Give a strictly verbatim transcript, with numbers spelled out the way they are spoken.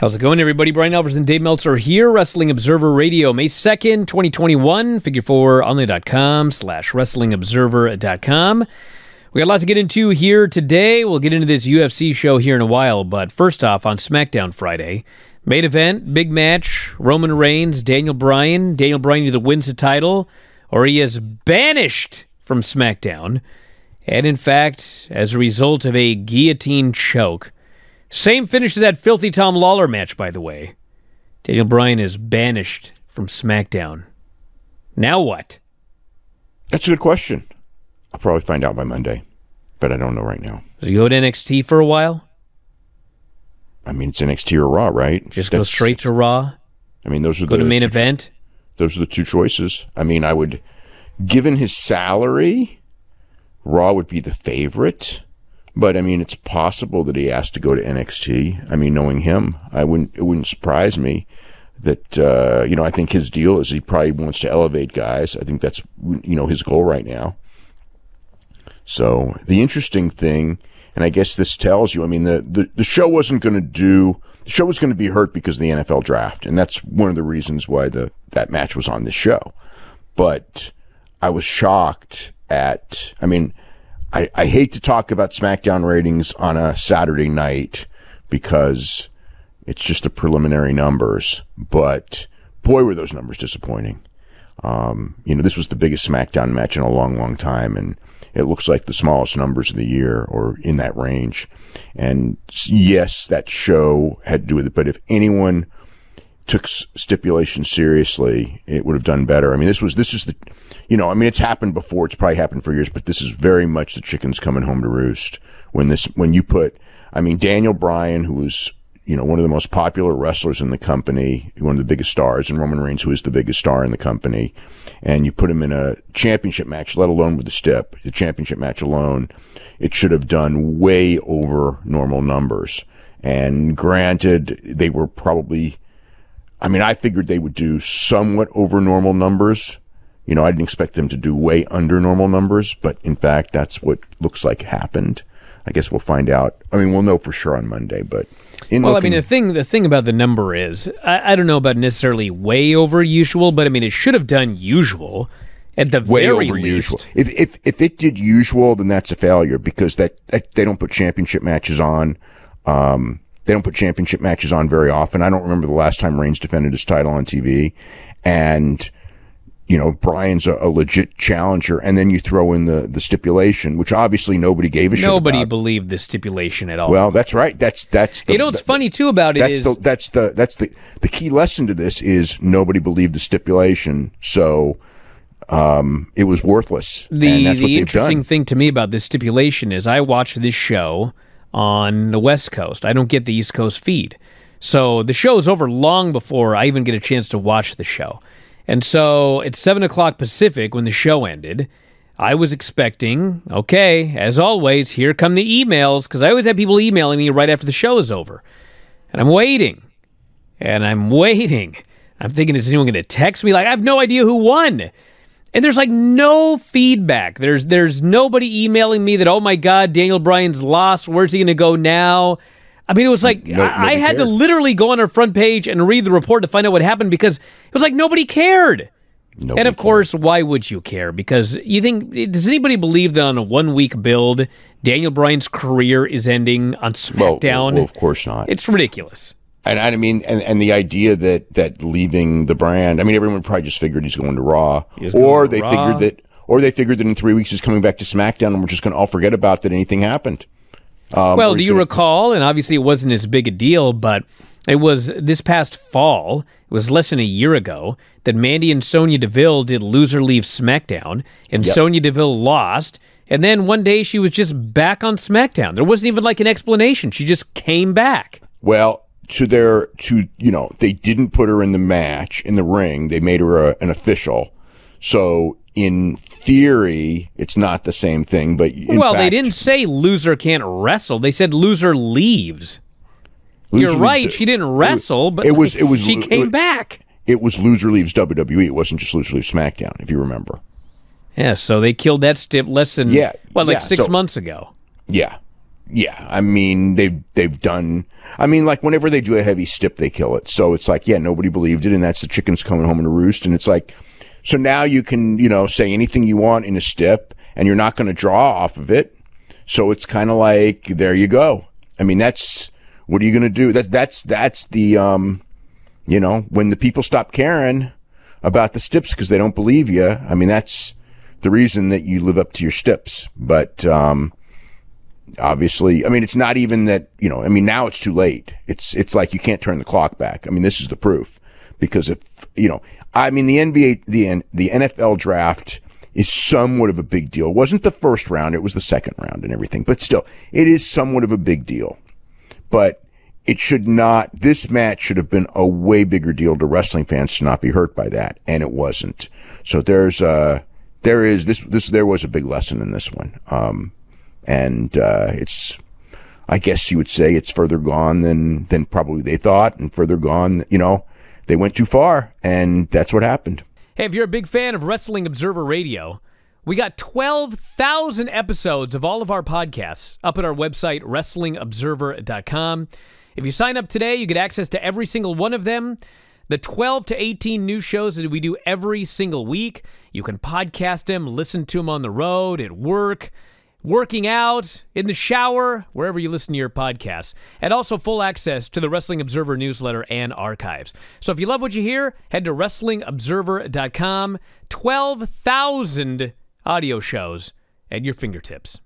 How's it going, everybody? Brian Alvarez and Dave Meltzer here, Wrestling Observer Radio, May second, twenty twenty-one, figure four online dot com slash wrestling observer dot com. We got a lot to get into here today. We'll get into this U F C show here in a while, but first off, on SmackDown Friday, main event, big match, Roman Reigns, Daniel Bryan. Daniel Bryan either wins the title or he is banished from SmackDown. And in fact, as a result of a guillotine choke. Same finish as that filthy Tom Lawler match, by the way. Daniel Bryan is banished from SmackDown. Now what? That's a good question. I'll probably find out by Monday, but I don't know right now. Does he go to N X T for a while? I mean, it's N X T or Raw, right? Just That's, go straight to Raw? I mean, those are go the... Go to main event? Those are the two choices. I mean, I would... Given his salary, Raw would be the favorite, but I mean, it's possible that he asked to go to N X T. I mean, knowing him, I wouldn't. It wouldn't surprise me that uh, you know. I think his deal is he probably wants to elevate guys. I think that's you know his goal right now. So the interesting thing, and I guess this tells you, I mean, the the, the show wasn't going to do. The show was going to be hurt because of the N F L draft, and that's one of the reasons why the that match was on this show, but. I was shocked at, I mean, I, I hate to talk about SmackDown ratings on a Saturday night because it's just the preliminary numbers, but boy, were those numbers disappointing. Um, you know, this was the biggest SmackDown match in a long, long time, and it looks like the smallest numbers of the year or in that range. And yes, that show had to do with it, but if anyone took stipulation seriously, it would have done better. I mean, this was, this is the, you know, I mean, it's happened before. It's probably happened for years, but this is very much the chickens coming home to roost when this, when you put, I mean, Daniel Bryan, who was, you know, one of the most popular wrestlers in the company, one of the biggest stars, and Roman Reigns, who is the biggest star in the company. And you put him in a championship match, let alone with the stip, the championship match alone, it should have done way over normal numbers. And granted, they were probably, I mean, I figured they would do somewhat over normal numbers. You know, I didn't expect them to do way under normal numbers, but in fact, that's what looks like happened. I guess we'll find out. I mean, we'll know for sure on Monday, but... In well, looking I mean, the thing the thing about the number is, I, I don't know about necessarily way over usual, but I mean, it should have done usual at the way very over least. Usual. If, if, if it did usual, then that's a failure because that, that they don't put championship matches on... Um, They don't put championship matches on very often. I don't remember the last time Reigns defended his title on T V. And, you know, Bryan's a, a legit challenger. And then you throw in the, the stipulation, which obviously nobody gave a shit about. Nobody believed the stipulation at all. Well, that's right. That's that's the, you know what's the, funny too about it that's is the, that's the that's the the key lesson to this is nobody believed the stipulation, so um, it was worthless. The, and that's the what interesting done. Thing to me about this stipulation is I watched this show on the West Coast. I don't get the East Coast feed. So the show is over long before I even get a chance to watch the show. And so it's seven o'clock Pacific when the show ended. I was expecting, okay, as always, here come the emails, because I always have people emailing me right after the show is over. And I'm waiting. And I'm waiting. I'm thinking, is anyone going to text me? Like, I have no idea who won. And there's like no feedback. There's there's nobody emailing me that, oh my God, Daniel Bryan's lost. Where's he going to go now? I mean, it was like no, I, I had cared. to literally go on our front page and read the report to find out what happened because it was like nobody cared. Nobody and of cared. course, why would you care? Because you think, does anybody believe that on a one-week build, Daniel Bryan's career is ending on SmackDown? Well, well, of course not. It's ridiculous. And I mean, and, and the idea that, that leaving the brand, I mean, everyone probably just figured he's going to Raw, or they figured that, or they figured that in three weeks he's coming back to SmackDown, and we're just going to all forget about that anything happened. Um, well, do you recall? And obviously, it wasn't as big a deal, but it was this past fall. It was less than a year ago that Mandy and Sonya Deville did Lose or Leave SmackDown, and yep. Sonya Deville lost. And then one day she was just back on SmackDown. There wasn't even like an explanation. She just came back. Well. To their, to, you know, they didn't put her in the match, in the ring. They made her a, an official. So, in theory, it's not the same thing, but in Well, fact, they didn't say loser can't wrestle. They said loser leaves. Loser You're right, leaves, she didn't wrestle, it, but it was, like, it was, she came it was, back. It was loser leaves W W E. It wasn't just loser leaves SmackDown, if you remember. Yeah, so they killed that stip less than, yeah, well, like yeah, six so, months ago. Yeah. yeah, I mean, they've, they've done, I mean, like whenever they do a heavy stip, they kill it. So it's like, yeah, nobody believed it. And that's the chickens coming home to roost. And it's like, so now you can, you know, say anything you want in a stip and you're not going to draw off of it. So it's kind of like, there you go. I mean, that's, what are you going to do? That, that's, that's the, um, you know, when the people stop caring about the stips because they don't believe you. I mean, that's the reason that you live up to your stips. But, um, obviously, I mean, it's not even that, you know, I mean, now it's too late. It's, it's like you can't turn the clock back. I mean, this is the proof, because if, you know, I mean, the N B A, the, the N F L draft is somewhat of a big deal. It wasn't the first round. It was the second round and everything, but still it is somewhat of a big deal, but it should not, this match should have been a way bigger deal to wrestling fans to not be hurt by that. And it wasn't. So there's uh there is this, this, there was a big lesson in this one. Um, And, uh, it's, I guess you would say it's further gone than, than probably they thought, and further gone, you know, they went too far, and that's what happened. Hey, if you're a big fan of Wrestling Observer Radio, we got twelve thousand episodes of all of our podcasts up at our website, wrestling observer dot com. If you sign up today, you get access to every single one of them. The twelve to eighteen new shows that we do every single week. You can podcast them, listen to them on the road, at work, working out, in the shower, wherever you listen to your podcasts, and also full access to the Wrestling Observer newsletter and archives. So if you love what you hear, head to wrestling observer dot com. twelve thousand audio shows at your fingertips.